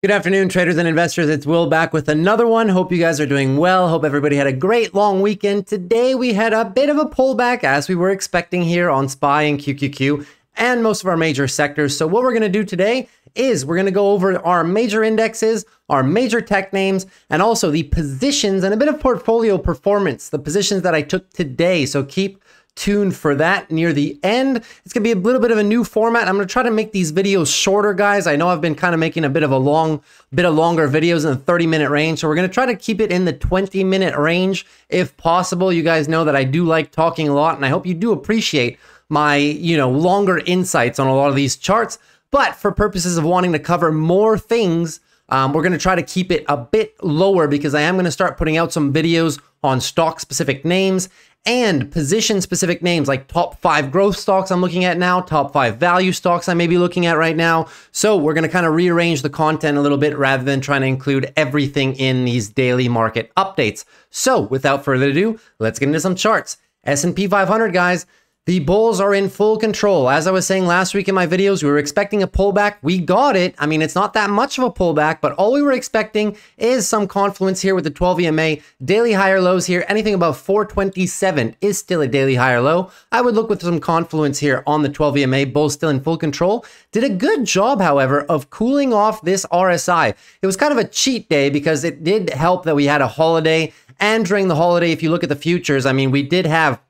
Good afternoon, traders and investors. It's Will back with another one. Hope you guys are doing well. Hope everybody had a great long weekend. Today, we had a bit of a pullback as we were expecting here on SPY and QQQ and most of our major sectors. So what we're going to do today is we're going to go over our major indexes, our major tech names, and also the positions and a bit of portfolio performance, the positions that I took today. So keep tuned for that near the end. It's gonna be a little bit of a new format. I'm gonna try to make these videos shorter, guys. I know I've been kind of making a bit of a longer videos in the 30-minute range. So we're gonna try to keep it in the 20-minute range if possible. You guys know that I do like talking a lot, and I hope you do appreciate my, longer insights on a lot of these charts. But for purposes of wanting to cover more things, we're going to try to keep it a bit lower because I am going to start putting out some videos on stock-specific names and position-specific names like top 5 growth stocks I'm looking at now, top 5 value stocks I may be looking at right now. So we're going to kind of rearrange the content a little bit rather than trying to include everything in these daily market updates. So without further ado, let's get into some charts. S&P 500, guys. The bulls are in full control. As I was saying last week in my videos, we were expecting a pullback. We got it. I mean, it's not that much of a pullback, but all we were expecting is some confluence here with the 12 EMA. Daily higher lows here. Anything above 427 is still a daily higher low. I would look with some confluence here on the 12 EMA. Bulls still in full control. Did a good job, however, of cooling off this RSI. It was kind of a cheat day because it did help that we had a holiday. And during the holiday, if you look at the futures, I mean, we did have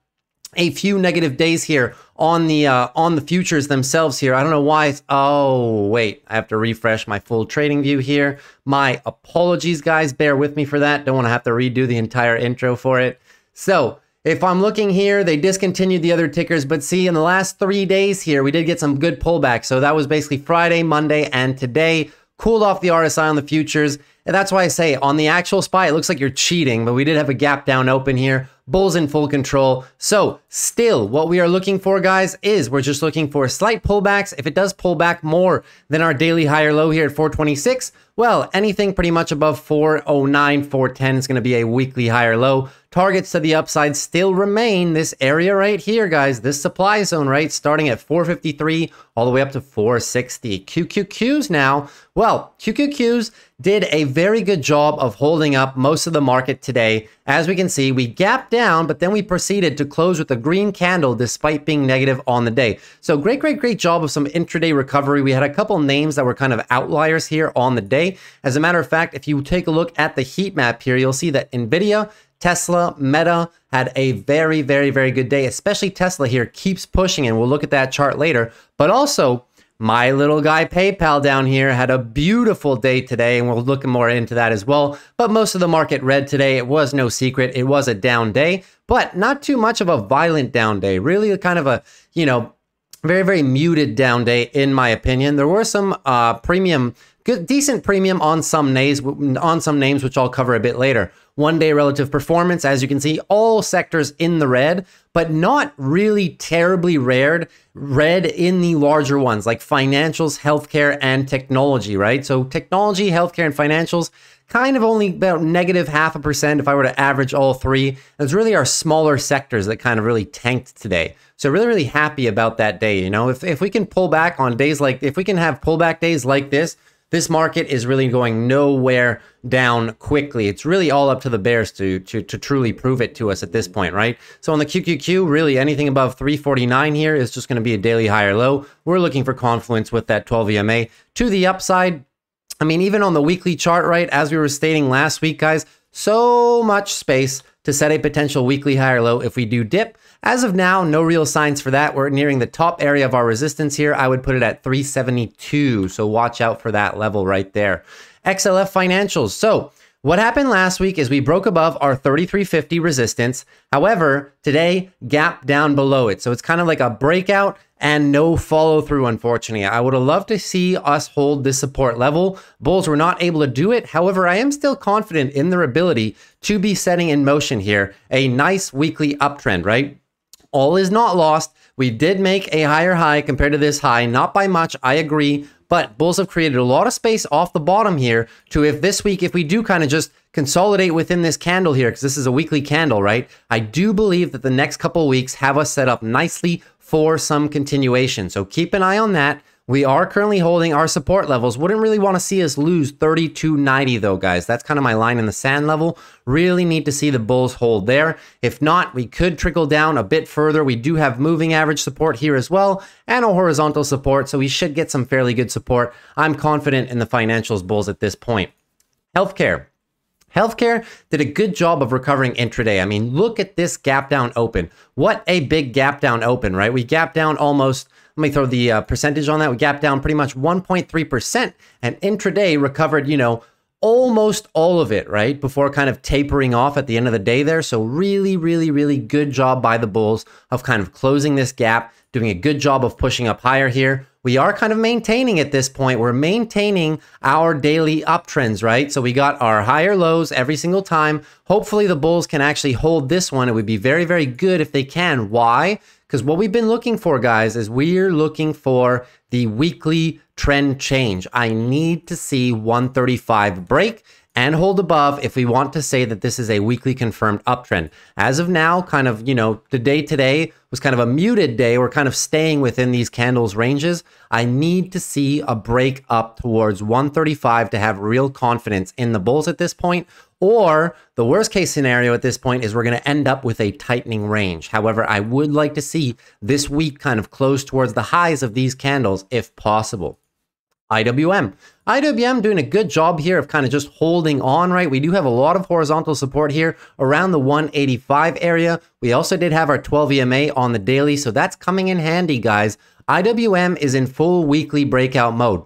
a few negative days here on the futures themselves here. I don't know why it's, oh, wait, I have to refresh my full trading view here. My apologies, guys, bear with me for that. Don't want to have to redo the entire intro for it. So if I'm looking here, they discontinued the other tickers, but see, in the last 3 days here, we did get some good pullback. So that was basically Friday, Monday, and today. Cooled off the RSI on the futures. And that's why I say on the actual SPY, it looks like you're cheating, but we did have a gap down open here. Bulls in full control. So still what we are looking for, guys, is we're just looking for slight pullbacks. If it does pull back more than our daily higher low here at 426, well, anything pretty much above 409, 410 is going to be a weekly higher low. Targets to the upside still remain this area right here, guys. This supply zone, right? Starting at 453 all the way up to 460. QQQs now. Well, QQQs did a very good job of holding up most of the market today. As we can see, we gapped down, but then we proceeded to close with a green candle despite being negative on the day. So great job of some intraday recovery. We had a couple names that were kind of outliers here on the day. As a matter of fact, if you take a look at the heat map here, you'll see that Nvidia, Tesla, Meta had a very good day, especially Tesla here keeps pushing, and we'll look at that chart later. But also, my little guy PayPal down here had a beautiful day today, and we'll look more into that as well. But most of the market red today. It was no secret. It was a down day, but not too much of a violent down day. Really kind of a, very muted down day, in my opinion. There were some decent premium on some names, which I'll cover a bit later. One day relative performance, as you can see, all sectors in the red, but not really terribly red in the larger ones like financials, healthcare, and technology, right? So technology, healthcare, and financials kind of only about negative -0.5% if I were to average all three. It's really our smaller sectors that kind of really tanked today. So really happy about that day. If we can pull back on days like, if we can have pullback days like this, this market is really going nowhere down quickly. It's really all up to the bears to truly prove it to us at this point, right? So on the QQQ, really anything above 349 here is just going to be a daily higher low. We're looking for confluence with that 12 EMA. To the upside, I mean, even on the weekly chart, right, as we were stating last week, guys, so much space to set a potential weekly higher low if we do dip. As of now, no real signs for that. We're nearing the top area of our resistance here. I would put it at 372, so watch out for that level right there. XLF financials. So what happened last week is we broke above our 3350 resistance. However, today, gap down below it. So it's kind of like a breakout and no follow through, unfortunately. I would have loved to see us hold this support level. Bulls were not able to do it. However, I am still confident in their ability to be setting in motion here a nice weekly uptrend, right? All is not lost. We did make a higher high compared to this high. Not by much, I agree. But bulls have created a lot of space off the bottom here to, if this week, if we do kind of just consolidate within this candle here, because this is a weekly candle, right? I do believe that the next couple of weeks have us set up nicely for some continuation. So keep an eye on that. We are currently holding our support levels. Wouldn't really want to see us lose 32.90 though, guys. That's kind of my line in the sand level. Really need to see the bulls hold there. If not, we could trickle down a bit further. We do have moving average support here as well and a horizontal support, so we should get some fairly good support. I'm confident in the financials bulls at this point. Healthcare. Healthcare did a good job of recovering intraday. I mean, look at this gap down open. What a big gap down open, right? We gap down almost... Let me throw the percentage on that. We gapped down pretty much 1.3% and intraday recovered, you know, almost all of it, right? Before kind of tapering off at the end of the day there. So really, really, really good job by the bulls of kind of closing this gap, doing a good job of pushing up higher here. We are kind of maintaining at this point. We're maintaining our daily uptrends, right? So we got our higher lows every single time. Hopefully the bulls can actually hold this one. It would be very, very good if they can. Why? Because what we've been looking for, guys, is we're looking for the weekly trend change. I need to see 135 break and hold above if we want to say that this is a weekly confirmed uptrend. As of now, kind of, you know, the day today was kind of a muted day. We're kind of staying within these candles ranges. I need to see a break up towards 135 to have real confidence in the bulls at this point. Or the worst case scenario at this point is we're going to end up with a tightening range. However, I would like to see this week kind of close towards the highs of these candles if possible. IWM. IWM doing a good job here of kind of just holding on, right? We do have a lot of horizontal support here around the 185 area. We also did have our 12 EMA on the daily, so that's coming in handy, guys. IWM is in full weekly breakout mode.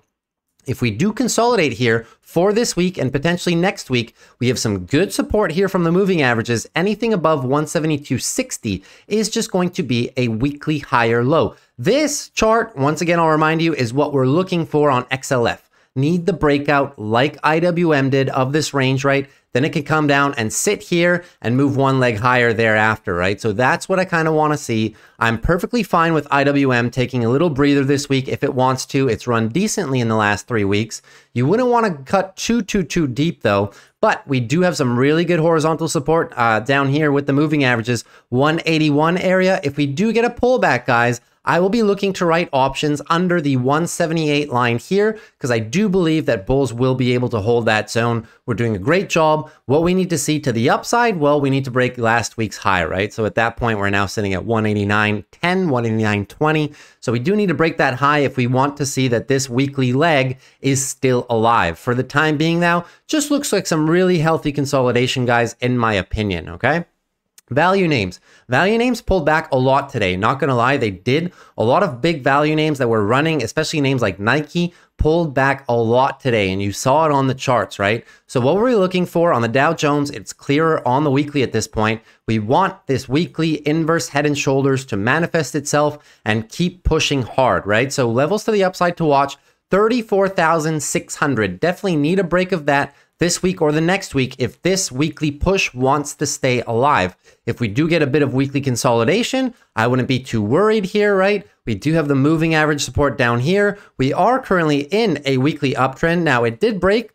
If we do consolidate here for this week and potentially next week, we have some good support here from the moving averages. Anything above 172.60 is just going to be a weekly higher low. This chart, once again, I'll remind you, is what we're looking for on XLF. Need the breakout like IWM did of this range, right? Then it can come down and sit here and move one leg higher thereafter, right? So that's what I kind of want to see. I'm perfectly fine with IWM taking a little breather this week if it wants to. It's run decently in the last 3 weeks. You wouldn't want to cut too deep though, but we do have some really good horizontal support down here with the moving averages, 181 area. If we do get a pullback, guys, I will be looking to write options under the 178 line here because I do believe that bulls will be able to hold that zone. We're doing a great job. What we need to see to the upside, well, we need to break last week's high, right? So at that point, we're now sitting at 189.10, 189.20. So we do need to break that high if we want to see that this weekly leg is still alive. For the time being now, just looks like some really healthy consolidation, guys, in my opinion, okay? Value names. Value names pulled back a lot today. Not going to lie, they did. A lot of big value names that were running, especially names like Nike, pulled back a lot today, and you saw it on the charts, right? So what we're looking for on the Dow Jones, it's clearer on the weekly at this point. We want this weekly inverse head and shoulders to manifest itself and keep pushing hard, right? So levels to the upside to watch, 34,600. Definitely need a break of that this week or the next week if this weekly push wants to stay alive. If we do get a bit of weekly consolidation, I wouldn't be too worried here, right? We do have the moving average support down here. We are currently in a weekly uptrend. Now, it did break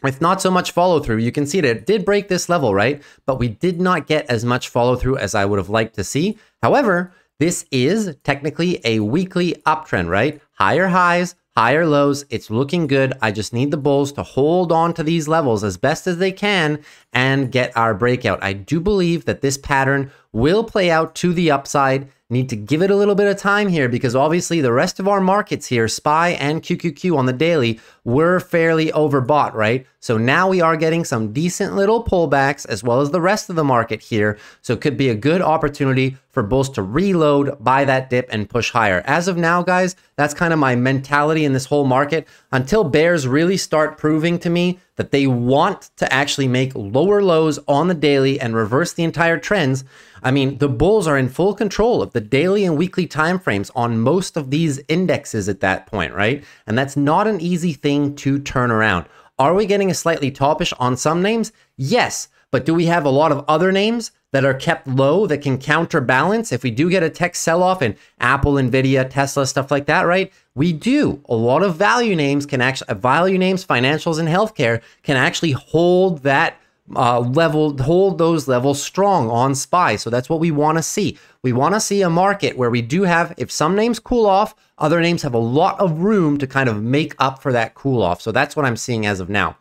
with not so much follow through. You can see that it did break this level, right? But we did not get as much follow through as I would have liked to see. However, this is technically a weekly uptrend, right? Higher highs, higher lows, it's looking good. I just need the bulls to hold on to these levels as best as they can and get our breakout. I do believe that this pattern will play out to the upside. Need to give it a little bit of time here because obviously the rest of our markets here, SPY and QQQ on the daily, were fairly overbought, right? So now we are getting some decent little pullbacks as well as the rest of the market here. So it could be a good opportunity for bulls to reload, buy that dip, and push higher. As of now, guys, that's kind of my mentality in this whole market. Until bears really start proving to me that they want to actually make lower lows on the daily and reverse the entire trends, I mean, the bulls are in full control of the daily and weekly timeframes on most of these indexes at that point, right? And that's not an easy thing to turn around. Are we getting a slightly topish on some names? Yes, but do we have a lot of other names that are kept low that can counterbalance if we do get a tech sell-off in Apple, Nvidia, Tesla, stuff like that, right? We do. A lot of value names, financials and healthcare can actually hold that level, hold those levels strong on SPY. So that's what we want to see. We want to see a market where we do have, if some names cool off, other names have a lot of room to kind of make up for that cool off. So that's what I'm seeing as of now.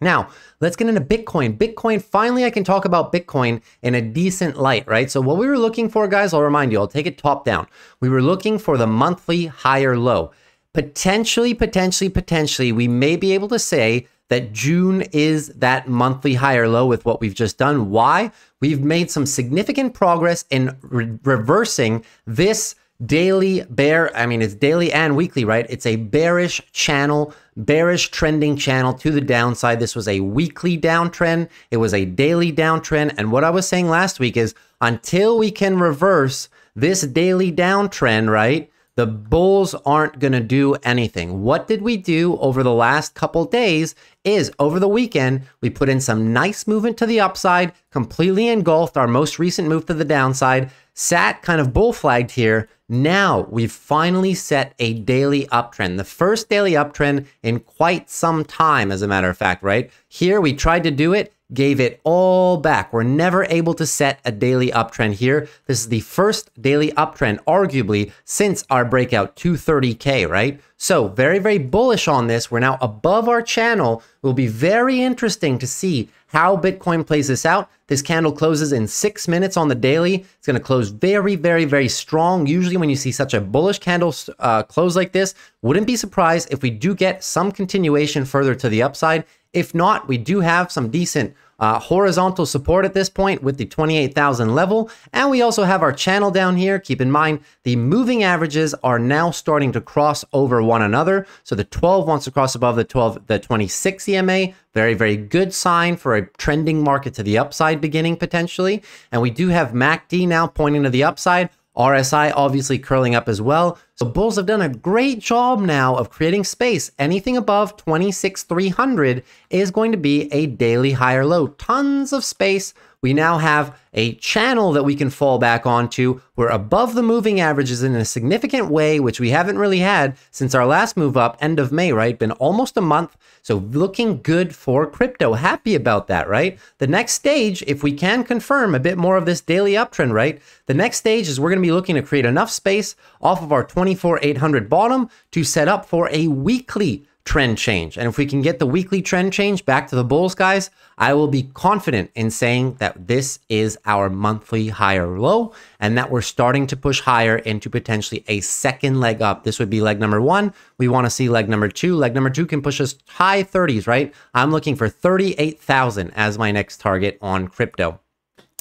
Now, let's get into Bitcoin. Bitcoin, finally I can talk about Bitcoin in a decent light, right? So what we were looking for, guys, I'll remind you, I'll take it top down. We were looking for the monthly higher low. Potentially, we may be able to say that June is that monthly higher low with what we've just done. Why? We've made some significant progress in reversing this daily bear, I mean, it's daily and weekly, right? It's a bearish channel, bearish trending channel to the downside. This was a weekly downtrend. It was a daily downtrend. And what I was saying last week is until we can reverse this daily downtrend, right? The bulls aren't going to do anything. What did we do over the last couple days is over the weekend, we put in some nice movement to the upside, completely engulfed our most recent move to the downside, sat kind of bull flagged here. Now we've finally set a daily uptrend, the first daily uptrend in quite some time, as a matter of fact, right? Here we tried to do it, gave it all back. We're never able to set a daily uptrend here. This is the first daily uptrend, arguably, since our breakout 230K, right? So very, very bullish on this. We're now above our channel. It will be very interesting to see how Bitcoin plays this out. This candle closes in 6 minutes on the daily. It's going to close very, very, very strong. Usually when you see such a bullish candle close like this, wouldn't be surprised if we do get some continuation further to the upside. If not, we do have some decent horizontal support at this point with the 28,000 level. And we also have our channel down here. Keep in mind, the moving averages are now starting to cross over one another. So the 12 wants to cross above the 12, the 26 EMA. Very, very good sign for a trending market to the upside beginning potentially. And we do have MACD now pointing to the upside. RSI obviously curling up as well. So bulls have done a great job now of creating space. Anything above 26,300 is going to be a daily higher low. Tons of space. We now have a channel that we can fall back onto. We're above the moving averages in a significant way, which we haven't really had since our last move up, end of May, right? Been almost a month. So looking good for crypto. Happy about that, right? The next stage, if we can confirm a bit more of this daily uptrend, right? The next stage is we're going to be looking to create enough space off of our 24,800 bottom to set up for a weekly trend change. And if we can get the weekly trend change back to the bulls, guys, I will be confident in saying that this is our monthly higher low and that we're starting to push higher into potentially a second leg up. This would be leg number one. We want to see leg number two. Leg number two can push us high 30s, right? I'm looking for 38,000 as my next target on crypto.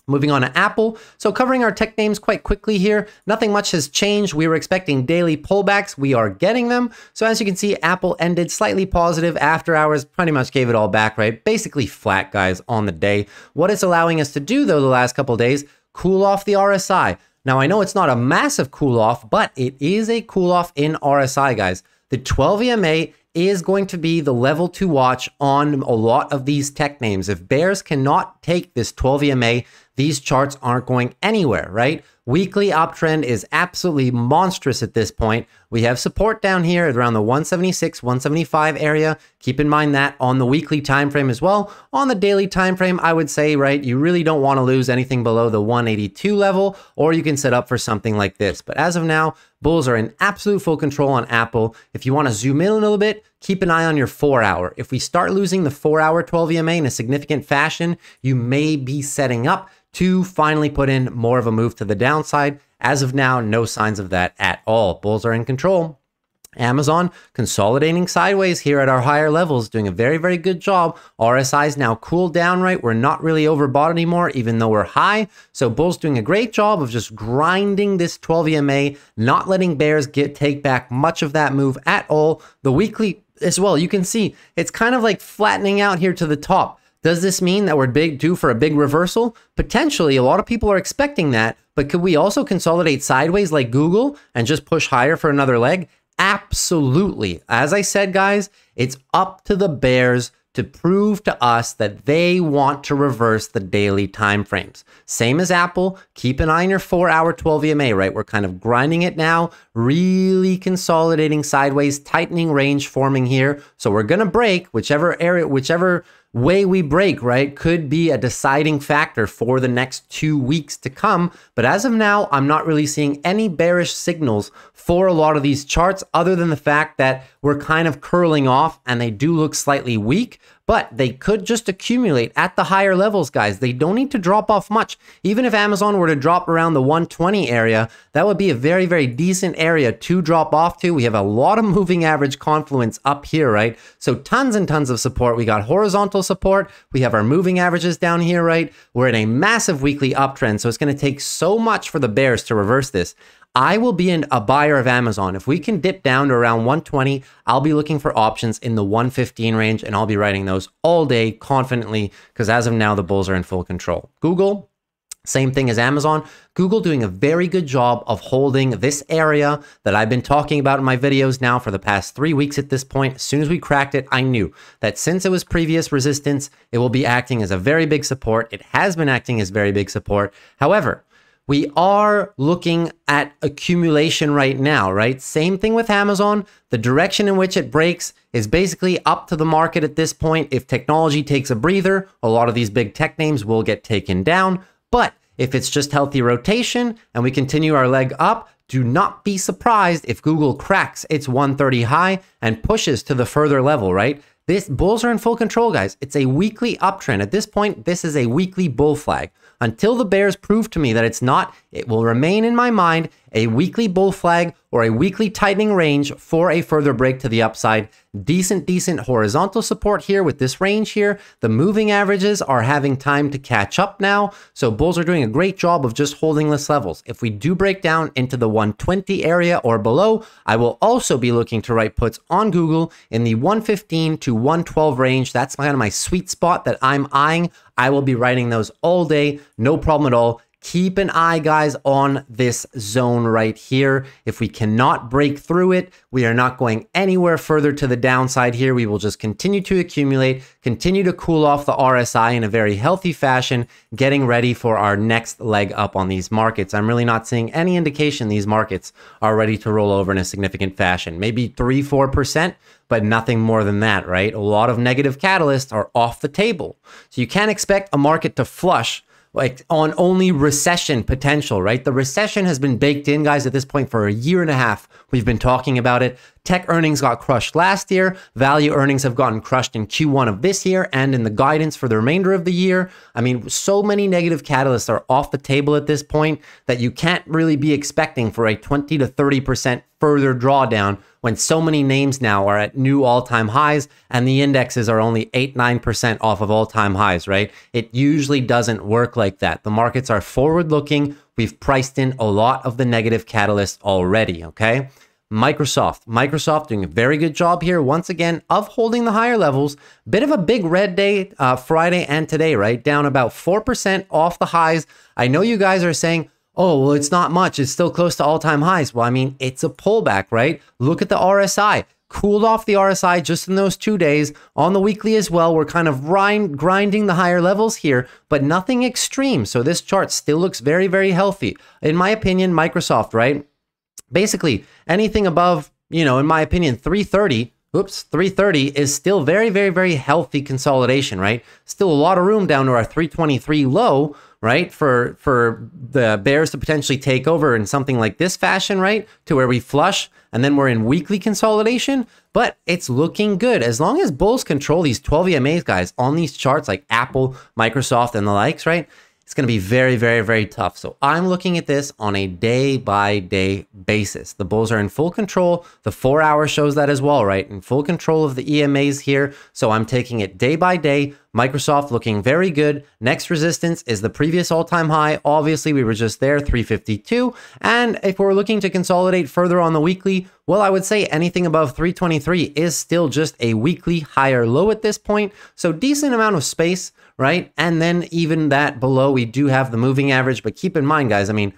Moving on to Apple. So covering our tech names quite quickly here. Nothing much has changed. We were expecting daily pullbacks. We are getting them. So as you can see, Apple ended slightly positive after hours, pretty much gave it all back, right? Basically flat, guys, on the day. What it's allowing us to do though, the last couple of days, cool off the RSI. Now I know it's not a massive cool off, but it is a cool off in RSI, guys. The 12 EMA is going to be the level to watch on a lot of these tech names. If bears cannot take this 12 EMA, these charts aren't going anywhere, right? Weekly uptrend is absolutely monstrous at this point. We have support down here at around the 176, 175 area. Keep in mind that on the weekly time frame as well. On the daily time frame, I would say, right, you really don't want to lose anything below the 182 level, or you can set up for something like this. But as of now, bulls are in absolute full control on Apple. If you want to zoom in a little bit, keep an eye on your 4 hour. If we start losing the 4 hour 12 EMA in a significant fashion, you may be setting up to finally put in more of a move to the downside. As of now, no signs of that at all. Bulls are in control. Amazon consolidating sideways here at our higher levels, doing a very, very good job. RSI's now cooled down, right? We're not really overbought anymore, even though we're high. So bulls doing a great job of just grinding this 12 EMA, not letting bears take back much of that move at all. The weekly as well, you can see it's kind of like flattening out here to the top. Does this mean that we're due for a big reversal? Potentially, a lot of people are expecting that, but could we also consolidate sideways like Google and just push higher for another leg? Absolutely. As I said, guys, it's up to the bears to prove to us that they want to reverse the daily timeframes. Same as Apple, keep an eye on your 4 hour 12 EMA, right? We're kind of grinding it now, really consolidating sideways, tightening range forming here. So we're gonna break whichever area, whichever way we break, right, could be a deciding factor for the next 2 weeks to come. But as of now, I'm not really seeing any bearish signals for a lot of these charts, other than the fact that we're kind of curling off and they do look slightly weak, but they could just accumulate at the higher levels, guys. They don't need to drop off much. Even if Amazon were to drop around the 120 area, that would be a very, very decent area to drop off to. We have a lot of moving average confluence up here, right? So tons and tons of support. We got horizontal support. We have our moving averages down here, right? We're in a massive weekly uptrend. So it's going to take so much for the bears to reverse this. I will be a buyer of Amazon. If we can dip down to around 120, I'll be looking for options in the 115 range, and I'll be writing those all day confidently, because as of now, the bulls are in full control. Google, same thing as Amazon. Google doing a very good job of holding this area that I've been talking about in my videos now for the past 3 weeks at this point. As soon as we cracked it, I knew that since it was previous resistance, it will be acting as a very big support. It has been acting as very big support. However, we are looking at accumulation right now, right? Same thing with Amazon. The direction in which it breaks is basically up to the market at this point. If technology takes a breather, a lot of these big tech names will get taken down. But if it's just healthy rotation and we continue our leg up, do not be surprised if Google cracks its 130 high and pushes to the further level, right? This bulls are in full control, guys. It's a weekly uptrend. At this point, this is a weekly bull flag. Until the bears prove to me that it's not, it will remain in my mind a weekly bull flag or a weekly tightening range for a further break to the upside. Decent horizontal support here with this range here. The moving averages are having time to catch up now. So bulls are doing a great job of just holding this levels. If we do break down into the 120 area or below, I will also be looking to write puts on Google in the 115 to 112 range. That's kind of my sweet spot that I'm eyeing. I will be writing those all day, no problem at all. Keep an eye, guys, on this zone right here. If we cannot break through it, we are not going anywhere further to the downside here. We will just continue to accumulate, continue to cool off the RSI in a very healthy fashion, getting ready for our next leg up on these markets. I'm really not seeing any indication these markets are ready to roll over in a significant fashion. Maybe 3-4%. But nothing more than that, right? A lot of negative catalysts are off the table. So you can't expect a market to flush like on only recession potential, right? The recession has been baked in, guys, at this point for a year and a half. We've been talking about it. Tech earnings got crushed last year. Value earnings have gotten crushed in Q1 of this year and in the guidance for the remainder of the year. I mean, so many negative catalysts are off the table at this point that you can't really be expecting for a 20 to 30% further drawdown when so many names now are at new all-time highs and the indexes are only 8-9% off of all-time highs, right? It usually doesn't work like that. The markets are forward-looking. We've priced in a lot of the negative catalysts already, okay? Microsoft doing a very good job here once again of holding the higher levels. Bit of a big red day Friday and today, right? Down about 4% off the highs. I know you guys are saying, oh, well, it's not much. It's still close to all-time highs. Well, I mean, it's a pullback, right? Look at the RSI. Cooled off the RSI just in those 2 days. On the weekly as well, we're kind of grinding the higher levels here, but nothing extreme. So this chart still looks very, very healthy. In my opinion, Microsoft, right? Basically, anything above, you know, in my opinion, 330 is still very, very, very healthy consolidation, right? Still a lot of room down to our 323 low, right? For the bears to potentially take over in something like this fashion, right? To where we flush and then we're in weekly consolidation, but it's looking good. As long as bulls control these 12 EMAs, guys, on these charts like Apple, Microsoft, and the likes, right? It's going to be very, very, very tough. So I'm looking at this on a day-by-day basis. The bulls are in full control. The 4-hour shows that as well, right? In full control of the EMAs here. So I'm taking it day by day. Microsoft looking very good. Next resistance is the previous all-time high. Obviously, we were just there, 352. And if we're looking to consolidate further on the weekly, well, I would say anything above 323 is still just a weekly higher low at this point. So decent amount of space, right? And then even that below, we do have the moving average. But keep in mind, guys, I mean,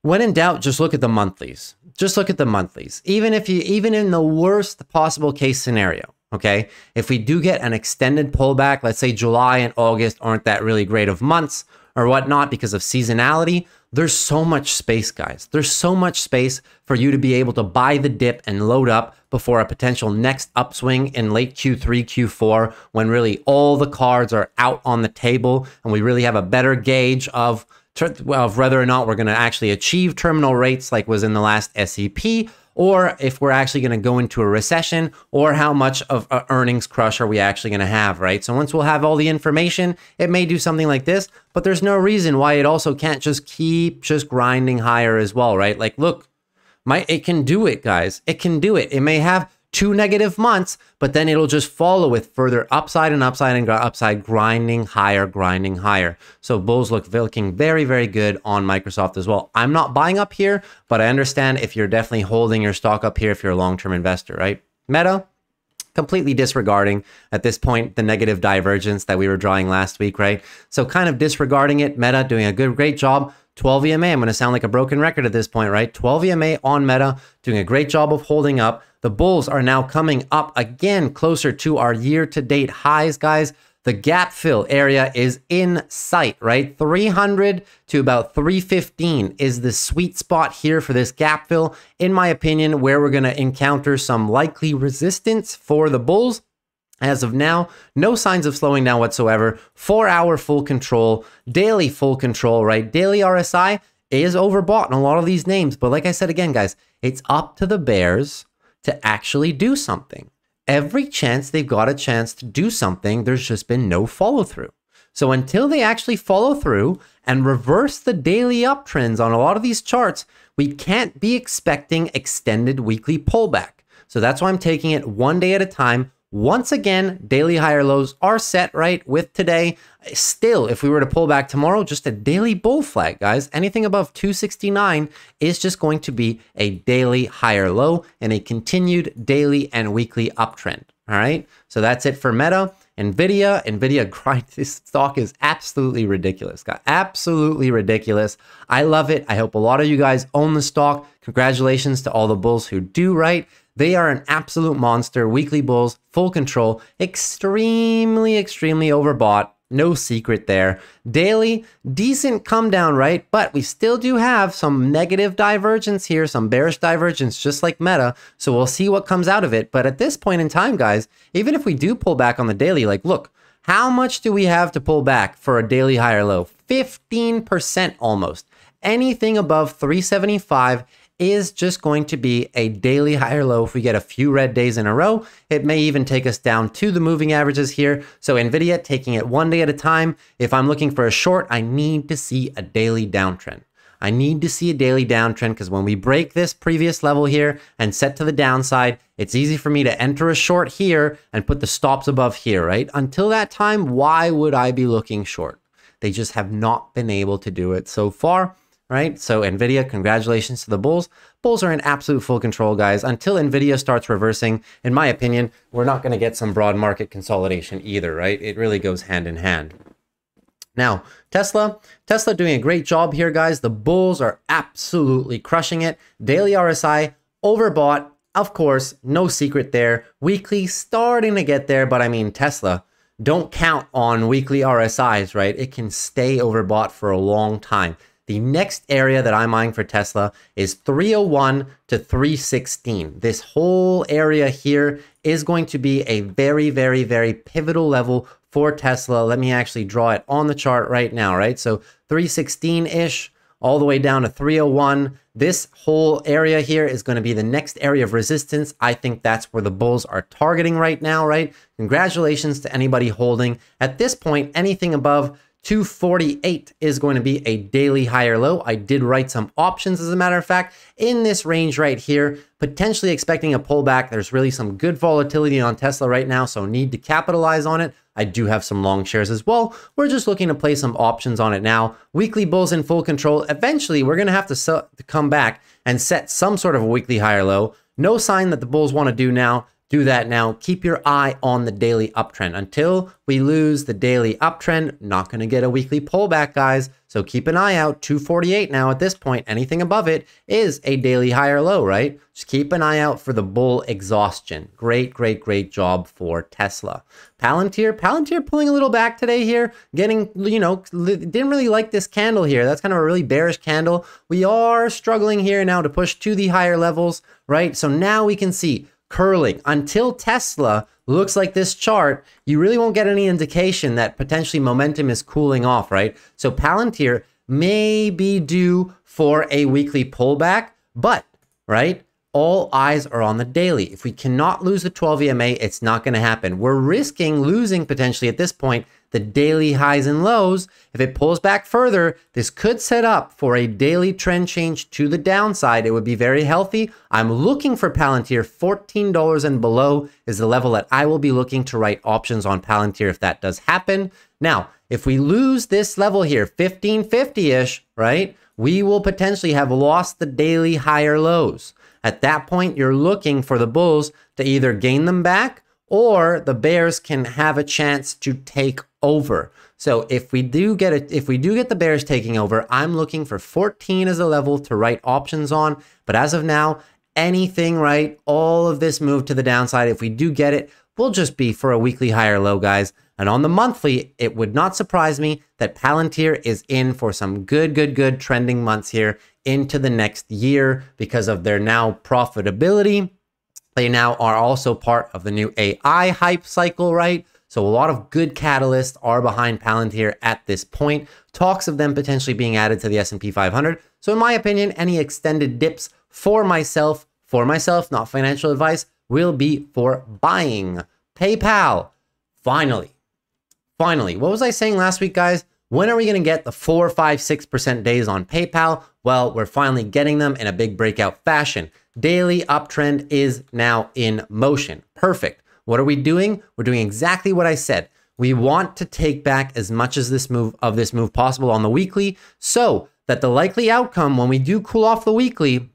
when in doubt, just look at the monthlies. Just look at the monthlies. Even in the worst possible case scenario, okay? If we do get an extended pullback, let's say July and August aren't that really great of months or whatnot because of seasonality, there's so much space, guys. There's so much space for you to be able to buy the dip and load up before a potential next upswing in late Q3, Q4, when really all the cards are out on the table and we really have a better gauge of whether or not we're going to actually achieve terminal rates like was in the last SEP, or if we're actually going to go into a recession, or how much of an earnings crush are we actually going to have, right? So once we'll have all the information, it may do something like this, but there's no reason why it also can't just keep just grinding higher as well, right? Like, look, it can do it, guys. It can do it. It may have two negative months, but then it'll just follow with further upside and upside and upside, grinding higher, grinding higher. So bulls look looking very, very good on Microsoft as well. I'm not buying up here, but I understand if you're definitely holding your stock up here if you're a long-term investor, right? Meta, completely disregarding at this point the negative divergence that we were drawing last week, right? So kind of disregarding it. Meta doing a great job. 12 EMA, I'm going to sound like a broken record at this point, right? 12 EMA on Meta, doing a great job of holding up. The bulls are now coming up again closer to our year-to-date highs, guys. The gap fill area is in sight, right? 300 to about 315 is the sweet spot here for this gap fill, in my opinion, where we're going to encounter some likely resistance for the bulls. As of now, no signs of slowing down whatsoever. 4-hour full control, daily full control, right? Daily RSI is overbought in a lot of these names. But like I said again, guys, it's up to the bears to actually do something. Every chance they've got a chance to do something, there's just been no follow through. So until they actually follow through and reverse the daily uptrends on a lot of these charts, we can't be expecting extended weekly pullback. So that's why I'm taking it one day at a time. Once again, daily higher lows are set, right, with today. Still, if we were to pull back tomorrow, just a daily bull flag, guys. Anything above 269 is just going to be a daily higher low and a continued daily and weekly uptrend, all right? So that's it for Meta. Nvidia grind. This stock is absolutely ridiculous, guys. Absolutely ridiculous. I love it. I hope a lot of you guys own the stock. Congratulations to all the bulls who do, right? They are an absolute monster. Weekly bulls, full control, extremely, extremely overbought. No secret there. Daily, decent come down, right? But we still do have some negative divergence here, some bearish divergence, just like Meta. So we'll see what comes out of it. But at this point in time, guys, even if we do pull back on the daily, like, look, how much do we have to pull back for a daily higher low? 15% almost. Anything above 375 is just going to be a daily higher low. If we get a few red days in a row, it may even take us down to the moving averages here. So Nvidia taking it one day at a time. If I'm looking for a short, I need to see a daily downtrend. I need to see a daily downtrend because when we break this previous level here and set to the downside, it's easy for me to enter a short here and put the stops above here, right? Until that time, why would I be looking short? They just have not been able to do it so far. Right? So Nvidia, congratulations to the bulls. Bulls are in absolute full control, guys. Until Nvidia starts reversing, in my opinion, we're not going to get some broad market consolidation either, right? It really goes hand in hand. Now, Tesla doing a great job here, guys. The bulls are absolutely crushing it. Daily RSI overbought, of course, no secret there. Weekly starting to get there, but I mean, Tesla, don't count on weekly RSIs, right? It can stay overbought for a long time. The next area that I'm eyeing for Tesla is 301 to 316. This whole area here is going to be a very, very, very pivotal level for Tesla. Let me actually draw it on the chart right now, right? So 316-ish all the way down to 301. This whole area here is going to be the next area of resistance. I think that's where the bulls are targeting right now, right? Congratulations to anybody holding. At this point, anything above 248 is going to be a daily higher low. I did write some options, as a matter of fact, in this range right here, potentially expecting a pullback. There's really some good volatility on Tesla right now, so need to capitalize on it. I do have some long shares as well. We're just looking to play some options on it now. Weekly bulls in full control. Eventually, we're going to have to come back and set some sort of a weekly higher low. No sign that the bulls want to do now. Do that now. Keep your eye on the daily uptrend. Until we lose the daily uptrend, not going to get a weekly pullback, guys. So keep an eye out. 248 now at this point. Anything above it is a daily higher low, right? Just keep an eye out for the bull exhaustion. Great, great, great job for Tesla. Palantir pulling a little back today here. Getting, you know, didn't really like this candle here. That's kind of a really bearish candle. We are struggling here now to push to the higher levels, right? So now we can see curling. Until Tesla looks like this chart, you really won't get any indication that potentially momentum is cooling off, right? So Palantir may be due for a weekly pullback, but, right, all eyes are on the daily. If we cannot lose the 12 EMA, it's not going to happen. We're risking losing potentially at this point the daily highs and lows. If it pulls back further, this could set up for a daily trend change to the downside. It would be very healthy. I'm looking for Palantir. $14 and below is the level that I will be looking to write options on Palantir if that does happen. Now, if we lose this level here, 1550-ish, right, we will potentially have lost the daily higher lows. At that point, you're looking for the bulls to either gain them back or the bears can have a chance to take over. So if we do get the bears taking over, I'm looking for 14 as a level to write options on. But as of now, anything, right, all of this move to the downside, if we do get it, will just be for a weekly higher low, guys. And on the monthly, it would not surprise me that Palantir is in for some good trending months here into the next year because of their now profitability. They now are also part of the new AI hype cycle, right? So a lot of good catalysts are behind Palantir at this point. Talks of them potentially being added to the S&P 500. So in my opinion, any extended dips for myself, not financial advice, will be for buying. PayPal, finally. What was I saying last week, guys? When are we going to get the 4, 5, 6% days on PayPal? Well, we're finally getting them in a big breakout fashion. Daily uptrend is now in motion. Perfect. What are we doing? We're doing exactly what I said. We want to take back as much as this move possible on the weekly, so that the likely outcome when we do cool off the weekly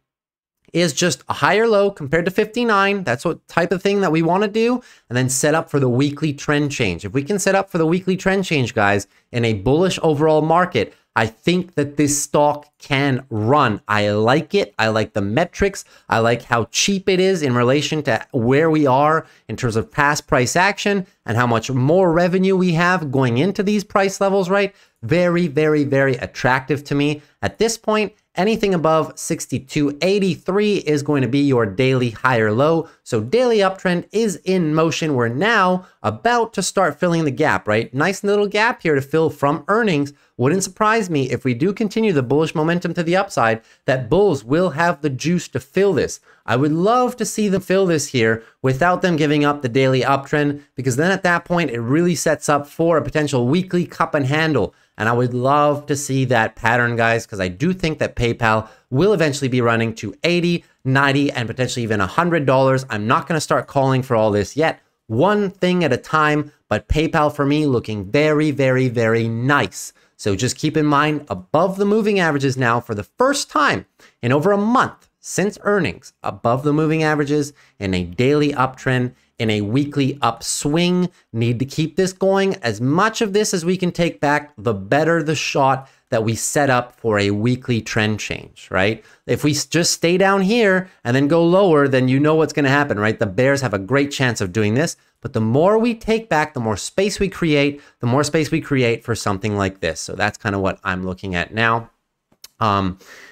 is just a higher low compared to 59. That's what type of thing that we want to do, and then set up for the weekly trend change. If we can set up for the weekly trend change, guys, in a bullish overall market, I think that this stock can run. I like it. I like the metrics. I like how cheap it is in relation to where we are in terms of past price action and how much more revenue we have going into these price levels, right? Very, very, very attractive to me. At this point, anything above 62.83 is going to be your daily higher low. So daily uptrend is in motion. We're now about to start filling the gap, right? Nice little gap here to fill from earnings. Wouldn't surprise me if we do continue the bullish momentum to the upside, that bulls will have the juice to fill this. I would love to see them fill this here without them giving up the daily uptrend, because then at that point, it really sets up for a potential weekly cup and handle. And I would love to see that pattern, guys, because I do think that PayPal will eventually be running to $80, $90, and potentially even $100. I'm not going to start calling for all this yet. One thing at a time, but PayPal for me looking very, very, very nice. So just keep in mind, above the moving averages now for the first time in over a month since earnings, above the moving averages in a daily uptrend, in a weekly upswing. Need to keep this going. As much of this as we can take back, the better the shot that we set up for a weekly trend change, right? If we just stay down here and then go lower, then you know what's gonna happen, right? The bears have a great chance of doing this, but the more we take back, the more space we create, for something like this. So that's kind of what I'm looking at now.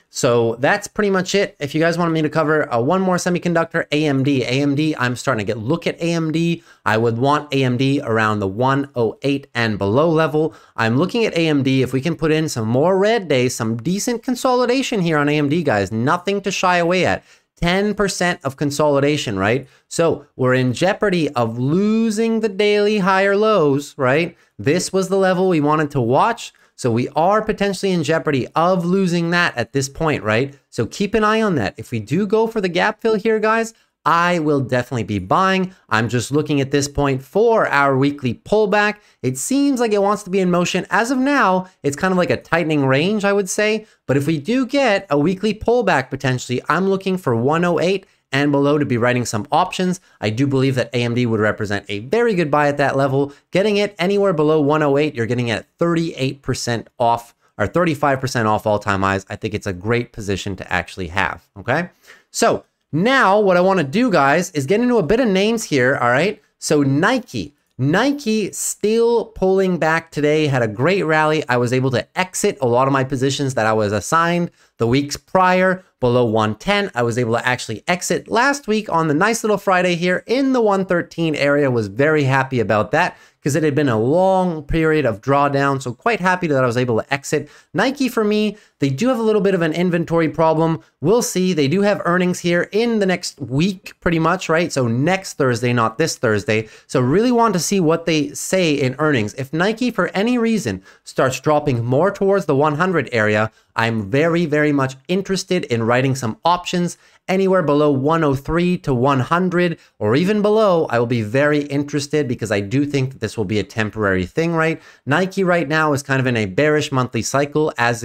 So that's pretty much it. If you guys wanted me to cover one more semiconductor, AMD, I'm starting to look at AMD. I would want AMD around the 108 and below level. I'm looking at AMD. If we can put in some more red days, some decent consolidation here on AMD, guys, nothing to shy away at. 10% of consolidation, right? So we're in jeopardy of losing the daily higher lows, right? This was the level we wanted to watch. So we are potentially in jeopardy of losing that at this point, right? So keep an eye on that. If we do go for the gap fill here, guys, I will definitely be buying. I'm just looking at this point for our weekly pullback. It seems like it wants to be in motion. As of now, it's kind of like a tightening range, I would say. But if we do get a weekly pullback potentially, I'm looking for 108 and below to be writing some options. I do believe that AMD would represent a very good buy at that level. Getting it anywhere below 108, you're getting it at 38% off or 35% off all-time highs. I think it's a great position to actually have, okay? So now what I wanna do, guys, is get into a bit of names here, all right? So Nike. Nike still pulling back today, had a great rally. I was able to exit a lot of my positions that I was assigned the weeks prior below 110. I was able to actually exit last week on the nice little Friday here in the 113 area. Was very happy about that because it had been a long period of drawdown. So quite happy that I was able to exit. Nike for me, they do have a little bit of an inventory problem. We'll see. They do have earnings here in the next week pretty much, right? So next Thursday, not this Thursday. So really want to see what they say in earnings. If Nike for any reason starts dropping more towards the 100 area, I'm very much interested in writing some options anywhere below 103 to 100 or even below. I will be very interested because I do think that this will be a temporary thing, right? Nike right now is kind of in a bearish monthly cycle, as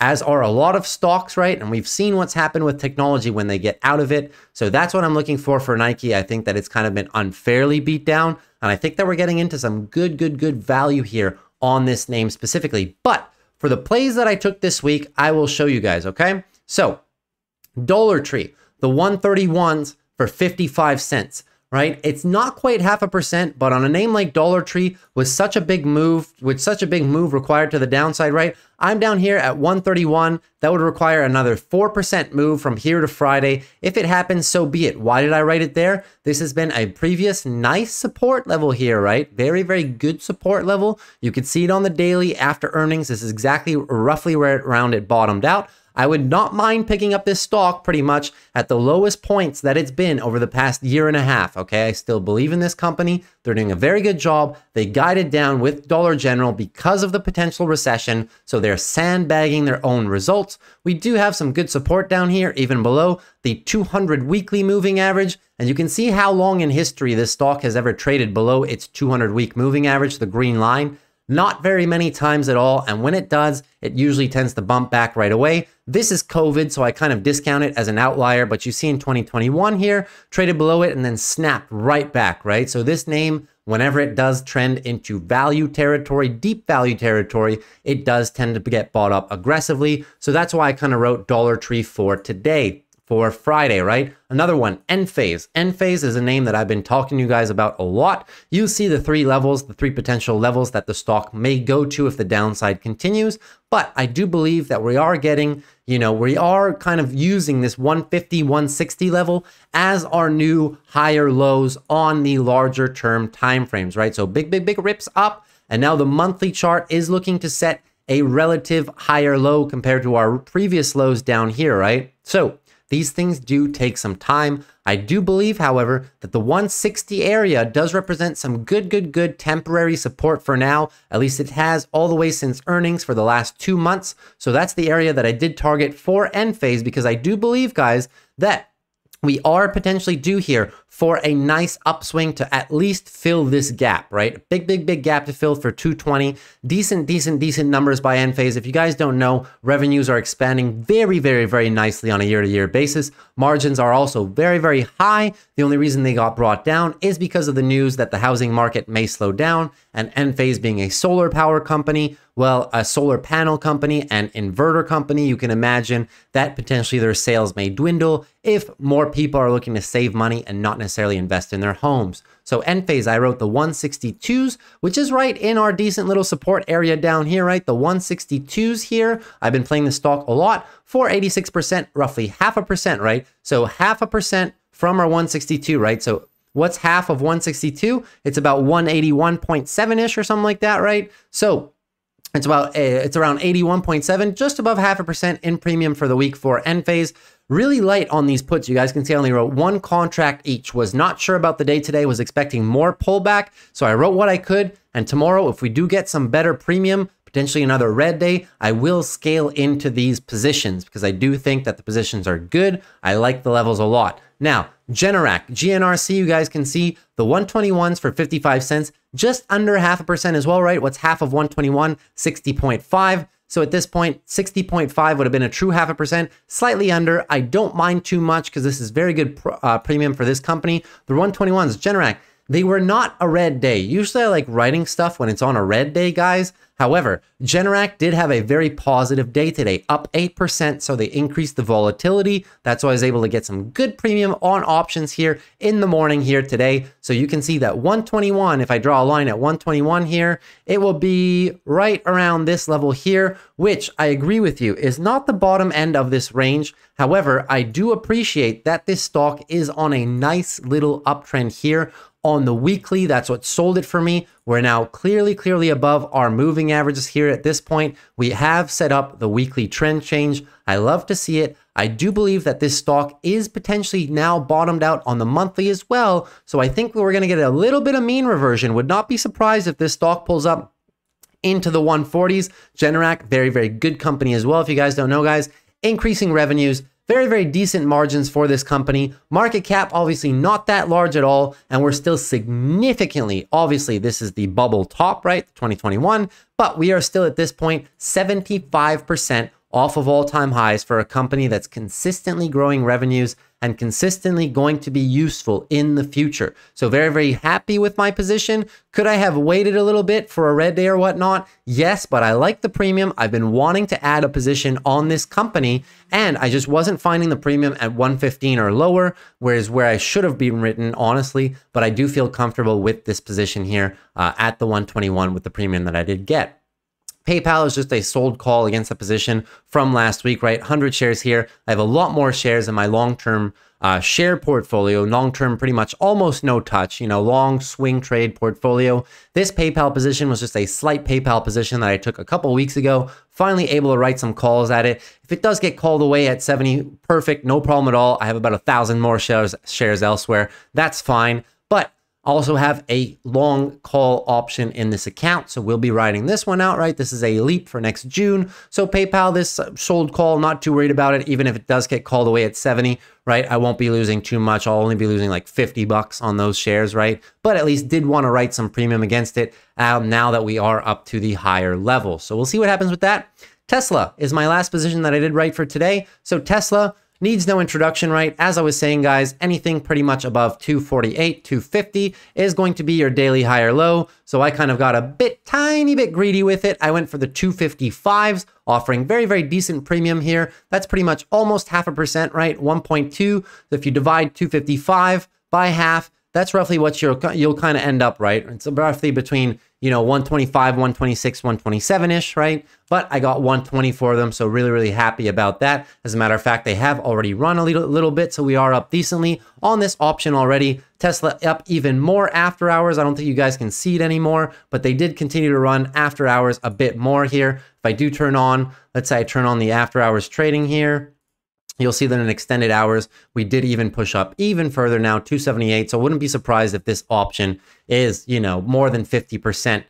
are a lot of stocks, right? And we've seen what's happened with technology when they get out of it. So that's what I'm looking for Nike. I think that it's kind of been unfairly beat down. And I think that we're getting into some good value here on this name specifically. But for the plays that I took this week, I will show you guys, okay? So Dollar Tree, the 131s for 55 cents, right? It's not quite 0.5%, but on a name like Dollar Tree with such a big move required to the downside, right? I'm down here at 131. That would require another 4% move from here to Friday. If it happens, so be it. Why did I write it there? This has been a previous nice support level here, right? Very good support level. You can see it on the daily after earnings. This is exactly roughly around it bottomed out. I would not mind picking up this stock pretty much at the lowest points that it's been over the past year and a half, okay? I still believe in this company. They're doing a very good job. They guided down with Dollar General because of the potential recession, so they're sandbagging their own results. We do have some good support down here, even below the 200 weekly moving average, and you can see how long in history this stock has ever traded below its 200-week moving average, the green line. Not very many times at all, and when it does, it usually tends to bump back right away. This is COVID, so I kind of discount it as an outlier, but you see in 2021 here, traded below it and then snapped right back, right? So this name, whenever it does trend into value territory, deep value territory, it does tend to get bought up aggressively. So that's why I kind of wrote Dollar Tree for today, for Friday, right? Another one, Enphase. Enphase is a name that I've been talking to you guys about a lot. You see the three levels, the three potential levels that the stock may go to if the downside continues. But I do believe that we are getting, you know, we are kind of using this 150, 160 level as our new higher lows on the larger term timeframes, right? So big rips up. And now the monthly chart is looking to set a relative higher low compared to our previous lows down here, right? So these things do take some time. I do believe, however, that the 160 area does represent some good temporary support for now. At least it has all the way since earnings for the last 2 months. So that's the area that I did target for Enphase because I do believe, guys, that we are potentially due here for a nice upswing to at least fill this gap, right? Big gap to fill for 220. Decent numbers by Enphase. If you guys don't know, revenues are expanding very nicely on a year-to-year basis. Margins are also very high. The only reason they got brought down is because of the news that the housing market may slow down, and Enphase being a solar power company, well, a solar panel company and inverter company, you can imagine that potentially their sales may dwindle if more people are looking to save money and not necessarily invest in their homes. So Enphase, I wrote the 162s, which is right in our decent little support area down here, right? The 162s here. I've been playing the stock a lot for 86%, roughly 0.5%, right? So 0.5% from our 162, right? So what's half of 162? It's about 181.7-ish or something like that, right? So it's around 81.7, just above 0.5% in premium for the week for Enphase. Really light on these puts. You guys can see I only wrote one contract each. Was not sure about the day today, was expecting more pullback. So I wrote what I could. And tomorrow, if we do get some better premium, potentially another red day, I will scale into these positions because I do think that the positions are good. I like the levels a lot. Now, Generac, GNRC, you guys can see the 121s for 55 cents, just under 0.5% as well, right? What's half of 121? 60.5. So at this point, 60.5 would have been a true 0.5%, slightly under. I don't mind too much because this is very good premium for this company. The 121s, Generac, They were not a red day. Usually I like writing stuff when it's on a red day, guys. However, Generac did have a very positive day today, up 8%, so they increased the volatility. That's why I was able to get some good premium on options here in the morning here today. So you can see that 121, if I draw a line at 121 here, it will be right around this level here, which I agree with you is not the bottom end of this range. However, I do appreciate that this stock is on a nice little uptrend here. On the weekly, that's what sold it for me. We're now clearly above our moving averages here at this point. We have set up the weekly trend change. I love to see it. I do believe that this stock is potentially now bottomed out on the monthly as well. So I think we're going to get a little bit of mean reversion. Would not be surprised if this stock pulls up into the 140s. Generac, very good company as well. If you guys don't know, guys, increasing revenues, very decent margins for this company. Market cap, obviously not that large at all. And we're still significantly, obviously this is the bubble top, right? 2021, but we are still at this point, 75% off of all-time highs for a company that's consistently growing revenues and consistently going to be useful in the future. So very happy with my position. Could I have waited a little bit for a red day or whatnot? Yes, but I like the premium. I've been wanting to add a position on this company and I just wasn't finding the premium at 115 or lower, whereas where I should have been written, honestly, but I do feel comfortable with this position here at the 121 with the premium that I did get. PayPal is just a sold call against the position from last week, right? 100 shares here. I have a lot more shares in my long-term share portfolio, long-term pretty much almost no touch, you know, long swing trade portfolio. This PayPal position was just a slight PayPal position that I took a couple weeks ago, finally able to write some calls at it. If it does get called away at 70, perfect, no problem at all. I have about 1,000 more shares elsewhere. That's fine. But also have a long call option in this account. So we'll be riding this one out, right? This is a leap for next June. So PayPal, this sold call, not too worried about it. Even if it does get called away at 70, right? I won't be losing too much. I'll only be losing like $50 on those shares, right? But at least did want to write some premium against it now that we are up to the higher level. So we'll see what happens with that. Tesla is my last position that I did write for today. So Tesla needs no introduction, right? As I was saying, guys, anything pretty much above 248, 250 is going to be your daily high or low. So I kind of got a tiny bit greedy with it. I went for the 255s, offering very decent premium here. That's pretty much almost 0.5%, right? 1.2. So if you divide 255 by half, that's roughly what you'll kind of end up, right? It's roughly between, you know, 125, 126, 127-ish, right? But I got 120 for them, so really happy about that. As a matter of fact, they have already run a little bit, so we are up decently on this option already. Tesla up even more after hours. I don't think you guys can see it anymore, but they did continue to run after hours a bit more here. If I do turn on, let's say I turn on the after hours trading here, you'll see that in extended hours, we did even push up even further now, 278. So I wouldn't be surprised if this option is, you know, more than 50%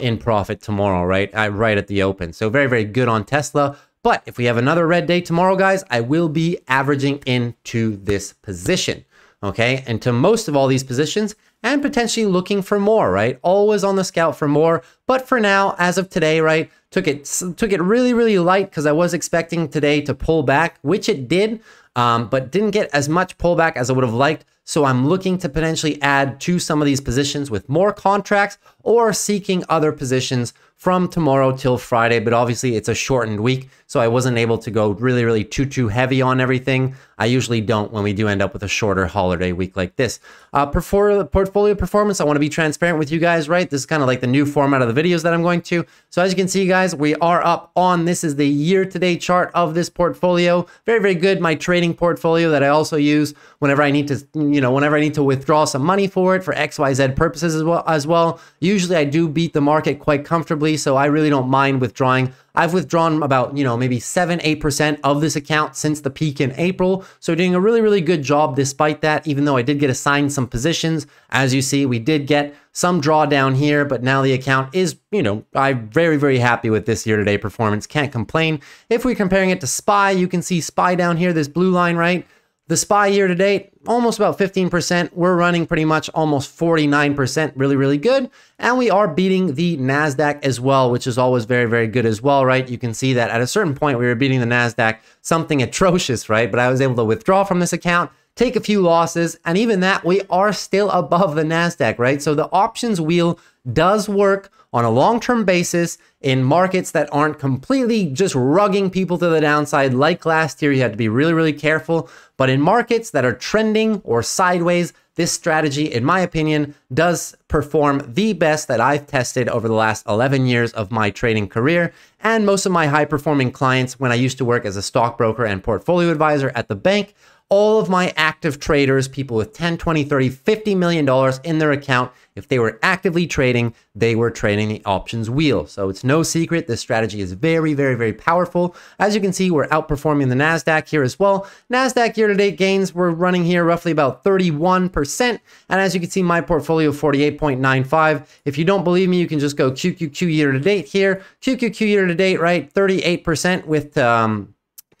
in profit tomorrow, right? Right at the open. So very good on Tesla. But if we have another red day tomorrow, guys, I will be averaging into this position, okay? And to most of all these positions, and potentially looking for more, right? Always on the scout for more. But for now, as of today, right, took it really light because I was expecting today to pull back, which it did, but didn't get as much pullback as I would have liked. So I'm looking to potentially add to some of these positions with more contracts or seeking other positions from tomorrow till Friday. But obviously it's a shortened week, so I wasn't able to go really too heavy on everything. I usually don't when we do end up with a shorter holiday week like this. Portfolio performance, I want to be transparent with you guys, right? This is kind of like the new format of the videos that I'm going to. So as you can see, guys, we are up on, this is the year-to-date chart of this portfolio. Very good. My trading portfolio that I also use whenever I need to, you know, whenever I need to withdraw some money for it for XYZ purposes as well. Usually I do beat the market quite comfortably, so I really don't mind withdrawing. I've withdrawn about, you know, maybe 7-8% of this account since the peak in April. So doing a really good job despite that, even though I did get assigned some positions. As you see, we did get some drawdown here, but now the account is, you know, I'm very happy with this year-to-date performance. Can't complain. If we're comparing it to SPY, you can see SPY down here, this blue line, right? The SPY year-to-date, almost about 15%. We're running pretty much almost 49%. Really good. And we are beating the NASDAQ as well, which is always very good as well, right? You can see that at a certain point, we were beating the NASDAQ, something atrocious, right? But I was able to withdraw from this account, take a few losses, and even that, we are still above the NASDAQ, right? So the options wheel does work on a long-term basis in markets that aren't completely just rugging people to the downside. Like last year, you had to be really, really careful. But in markets that are trending or sideways, this strategy, in my opinion, does perform the best that I've tested over the last 11 years of my trading career. And most of my high-performing clients, when I used to work as a stockbroker and portfolio advisor at the bank, all of my active traders, people with 10, 20, 30, $50 million in their account, if they were actively trading, they were trading the options wheel. So it's no secret, this strategy is very, very, very powerful. As you can see, we're outperforming the NASDAQ here as well. NASDAQ year-to-date gains, we're running here roughly about 31%. And as you can see, my portfolio, 48.95. If you don't believe me, you can just go QQQ year-to-date here. QQQ year-to-date, right, 38% with...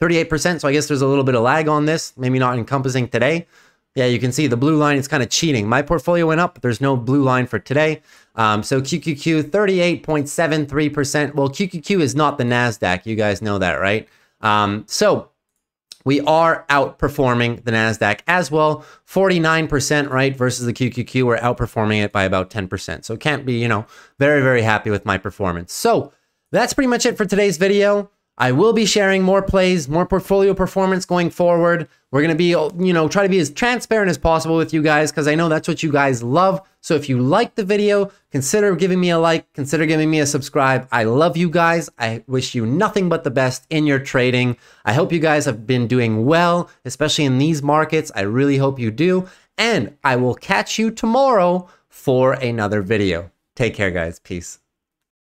38%, so I guess there's a little bit of lag on this, maybe not encompassing today. Yeah, you can see the blue line, it's kind of cheating. My portfolio went up, but there's no blue line for today. So QQQ, 38.73%. Well, QQQ is not the NASDAQ. You guys know that, right? So we are outperforming the NASDAQ as well. 49%, right, versus the QQQ. We're outperforming it by about 10%. So can't be, you know, very, very happy with my performance. So that's pretty much it for today's video. I will be sharing more plays, more portfolio performance going forward. We're going to be, you know, try to be as transparent as possible with you guys because I know that's what you guys love. So if you like the video, consider giving me a like, consider giving me a subscribe. I love you guys. I wish you nothing but the best in your trading. I hope you guys have been doing well, especially in these markets. I really hope you do. And I will catch you tomorrow for another video. Take care, guys. Peace.